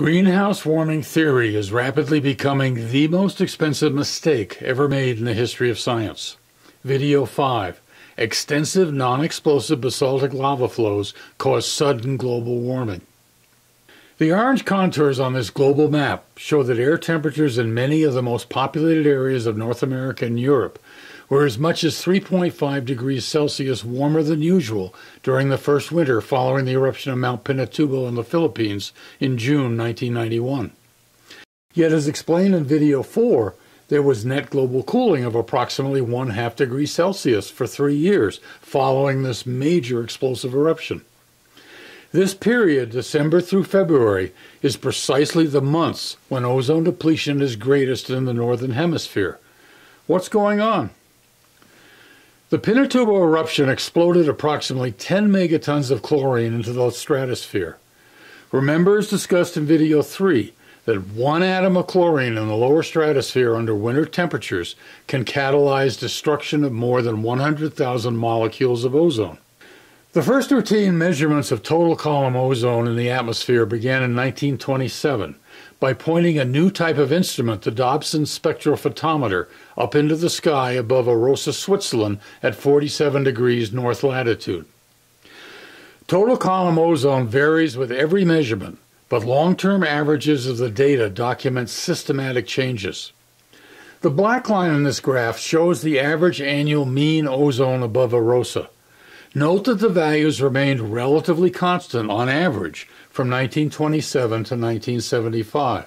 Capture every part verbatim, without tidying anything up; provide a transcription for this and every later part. Greenhouse warming theory is rapidly becoming the most expensive mistake ever made in the history of science. Video five. Extensive non-explosive basaltic lava flows cause sudden global warming. The orange contours on this global map show that air temperatures in many of the most populated areas of North America and Europe were as much as three point five degrees Celsius warmer than usual during the first winter following the eruption of Mount Pinatubo in the Philippines in June nineteen ninety-one. Yet, as explained in video four, there was net global cooling of approximately one half degree Celsius for three years following this major explosive eruption. This period, December through February, is precisely the months when ozone depletion is greatest in the Northern Hemisphere. What's going on? The Pinatubo eruption exploded approximately ten megatons of chlorine into the stratosphere. Remember, as discussed in video three, that one atom of chlorine in the lower stratosphere under winter temperatures can catalyze destruction of more than one hundred thousand molecules of ozone. The first routine measurements of total column ozone in the atmosphere began in nineteen twenty-seven by pointing a new type of instrument, the Dobson Spectrophotometer, up into the sky above Arosa, Switzerland at forty-seven degrees north latitude. Total column ozone varies with every measurement, but long-term averages of the data document systematic changes. The black line in this graph shows the average annual mean ozone above Arosa. Note that the values remained relatively constant on average from nineteen twenty-seven to nineteen seventy-five.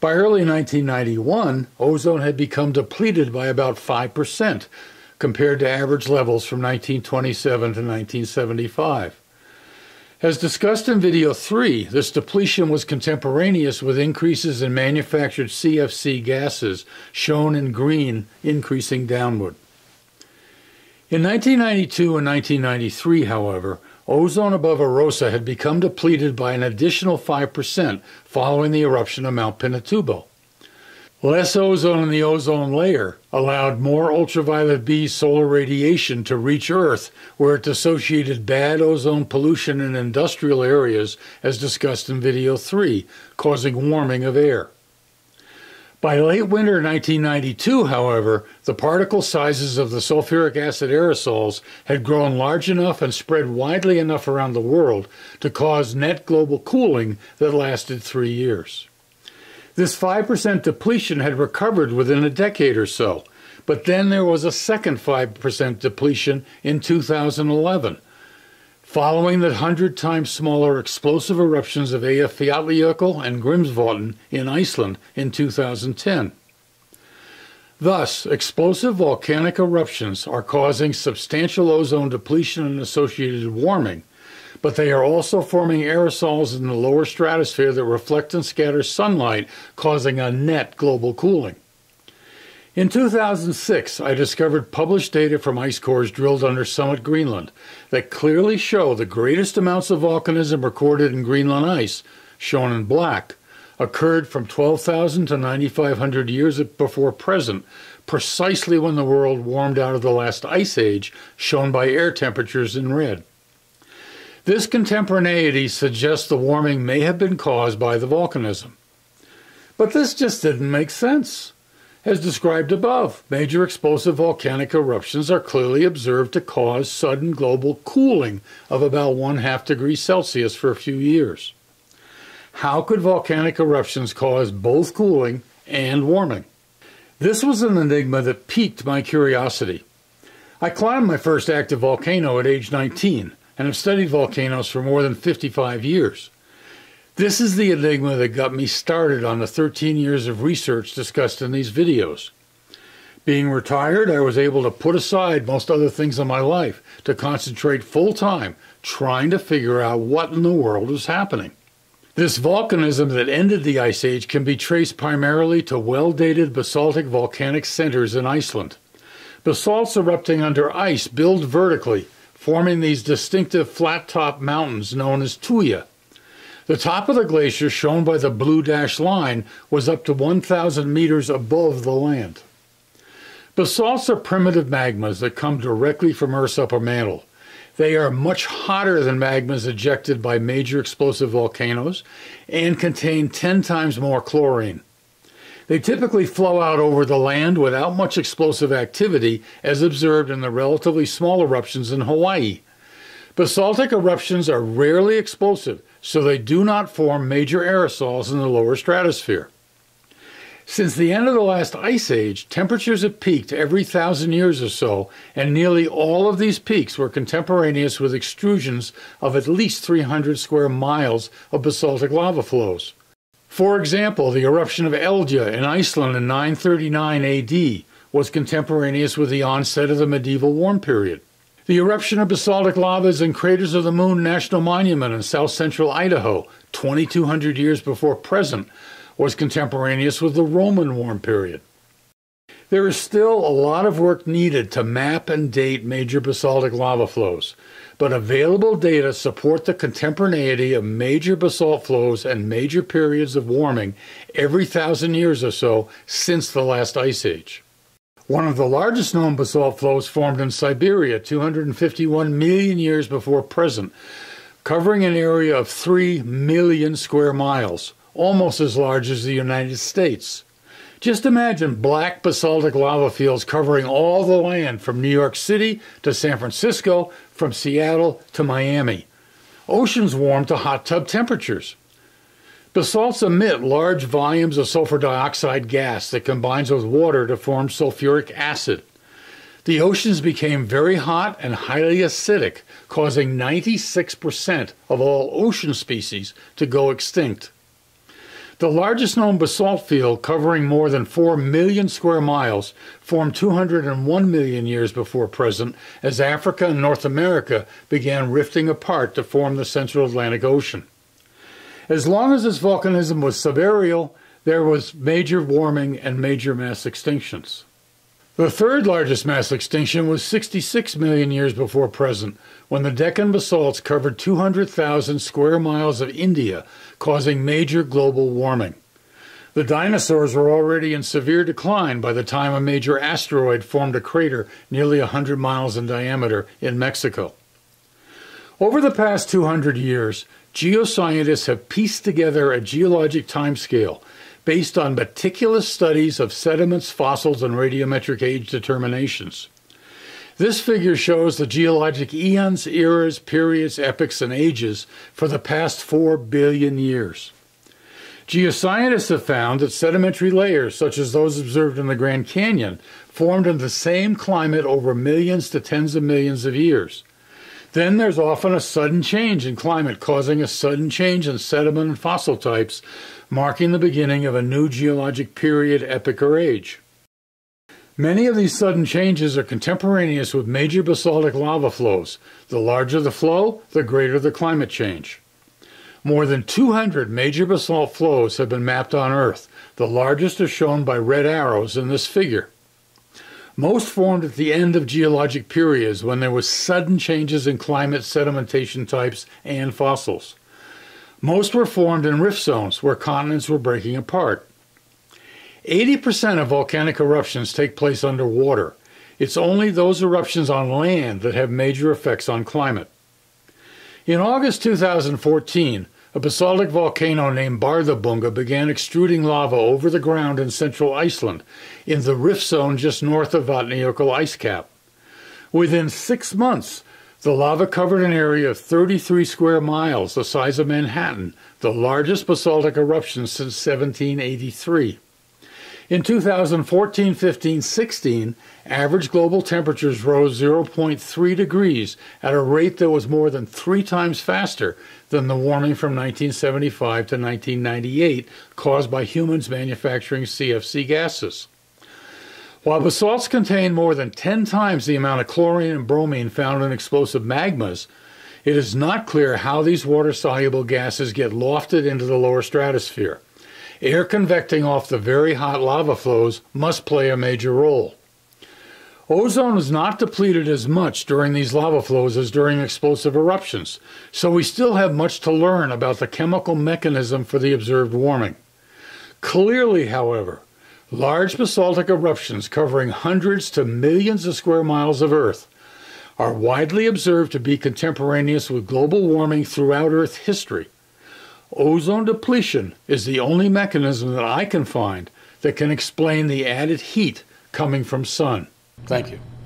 By early nineteen ninety-one, ozone had become depleted by about five percent compared to average levels from nineteen twenty-seven to nineteen seventy-five. As discussed in video three, this depletion was contemporaneous with increases in manufactured C F C gases, shown in green, increasing downward. In nineteen ninety-two and nineteen ninety-three, however, ozone above Arosa had become depleted by an additional five percent following the eruption of Mount Pinatubo. Less ozone in the ozone layer allowed more ultraviolet B solar radiation to reach Earth, where it dissociated bad ozone pollution in industrial areas, as discussed in video three, causing warming of air. By late winter nineteen ninety-two, however, the particle sizes of the sulfuric acid aerosols had grown large enough and spread widely enough around the world to cause net global cooling that lasted three years. This five percent depletion had recovered within a decade or so, but then there was a second five percent depletion in two thousand eleven, following the hundred times smaller explosive eruptions of Eyjafjallajökull and Grímsvötn in Iceland in two thousand ten. Thus, explosive volcanic eruptions are causing substantial ozone depletion and associated warming, but they are also forming aerosols in the lower stratosphere that reflect and scatter sunlight, causing a net global cooling. In two thousand six, I discovered published data from ice cores drilled under Summit Greenland that clearly show the greatest amounts of volcanism recorded in Greenland ice, shown in black, occurred from twelve thousand to nine thousand five hundred years before present, precisely when the world warmed out of the last ice age, shown by air temperatures in red. This contemporaneity suggests the warming may have been caused by the volcanism. But this just didn't make sense. As described above, major explosive volcanic eruptions are clearly observed to cause sudden global cooling of about one half degree Celsius for a few years. How could volcanic eruptions cause both cooling and warming? This was an enigma that piqued my curiosity. I climbed my first active volcano at age nineteen and have studied volcanoes for more than fifty-five years. This is the enigma that got me started on the thirteen years of research discussed in these videos. Being retired, I was able to put aside most other things in my life to concentrate full-time trying to figure out what in the world was happening. This volcanism that ended the Ice Age can be traced primarily to well-dated basaltic volcanic centers in Iceland. Basalts erupting under ice build vertically, forming these distinctive flat-top mountains known as Tuya. The top of the glacier, shown by the blue dashed line, was up to one thousand meters above the land. Basalts are primitive magmas that come directly from Earth's upper mantle. They are much hotter than magmas ejected by major explosive volcanoes and contain ten times more chlorine. They typically flow out over the land without much explosive activity, as observed in the relatively small eruptions in Hawaii. Basaltic eruptions are rarely explosive, so they do not form major aerosols in the lower stratosphere. Since the end of the last ice age, temperatures have peaked every thousand years or so, and nearly all of these peaks were contemporaneous with extrusions of at least three hundred square miles of basaltic lava flows. For example, the eruption of Eldja in Iceland in nine thirty-nine A D was contemporaneous with the onset of the medieval warm period. The eruption of basaltic lavas in Craters of the Moon National Monument in south central Idaho, twenty-two hundred years before present, was contemporaneous with the Roman warm period. There is still a lot of work needed to map and date major basaltic lava flows, but available data support the contemporaneity of major basalt flows and major periods of warming every thousand years or so since the last ice age. One of the largest known basalt flows formed in Siberia two hundred fifty-one million years before present, covering an area of three million square miles. Almost as large as the United States. Just imagine black basaltic lava fields covering all the land from New York City to San Francisco, from Seattle to Miami. Oceans warm to hot tub temperatures. Basalts emit large volumes of sulfur dioxide gas that combines with water to form sulfuric acid. The oceans became very hot and highly acidic, causing ninety-six percent of all ocean species to go extinct. The largest known basalt field, covering more than four million square miles, formed two hundred one million years before present as Africa and North America began rifting apart to form the Central Atlantic Ocean. As long as this volcanism was subaerial, there was major warming and major mass extinctions. The third largest mass extinction was sixty-six million years before present, when the Deccan basalts covered two hundred thousand square miles of India, causing major global warming. The dinosaurs were already in severe decline by the time a major asteroid formed a crater nearly one hundred miles in diameter in Mexico. Over the past two hundred years, geoscientists have pieced together a geologic timescale based on meticulous studies of sediments, fossils, and radiometric age determinations. This figure shows the geologic eons, eras, periods, epochs, and ages for the past four billion years. Geoscientists have found that sedimentary layers, such as those observed in the Grand Canyon, formed in the same climate over millions to tens of millions of years. Then there's often a sudden change in climate, causing a sudden change in sediment and fossil types, marking the beginning of a new geologic period, epoch, or age. Many of these sudden changes are contemporaneous with major basaltic lava flows. The larger the flow, the greater the climate change. More than two hundred major basalt flows have been mapped on Earth. The largest are shown by red arrows in this figure. Most formed at the end of geologic periods when there were sudden changes in climate, sedimentation types, and fossils. Most were formed in rift zones where continents were breaking apart. eighty percent of volcanic eruptions take place underwater. It's only those eruptions on land that have major effects on climate. In August two thousand fourteen, a basaltic volcano named Bárðarbunga began extruding lava over the ground in central Iceland, in the rift zone just north of Vatnajökull ice cap. Within six months, the lava covered an area of thirty-three square miles, the size of Manhattan, the largest basaltic eruption since seventeen eighty-three. In two thousand fourteen, fifteen, sixteen, average global temperatures rose zero point three degrees at a rate that was more than three times faster than the warming from nineteen seventy-five to nineteen ninety-eight caused by humans manufacturing C F C gases. While basalts contain more than ten times the amount of chlorine and bromine found in explosive magmas, it is not clear how these water-soluble gases get lofted into the lower stratosphere. Air convecting off the very hot lava flows must play a major role. Ozone is not depleted as much during these lava flows as during explosive eruptions, so we still have much to learn about the chemical mechanism for the observed warming. Clearly, however, large basaltic eruptions covering hundreds to millions of square miles of Earth are widely observed to be contemporaneous with global warming throughout Earth history. Ozone depletion is the only mechanism that I can find that can explain the added heat coming from sun. Thank you.